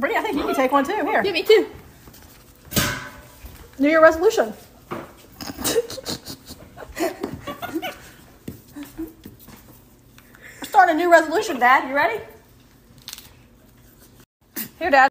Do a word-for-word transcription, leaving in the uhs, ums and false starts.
Brittany, I think you can take one too. Here. Yeah, me too. New Year resolution. Start a new resolution, Dad. You ready? Here, Dad.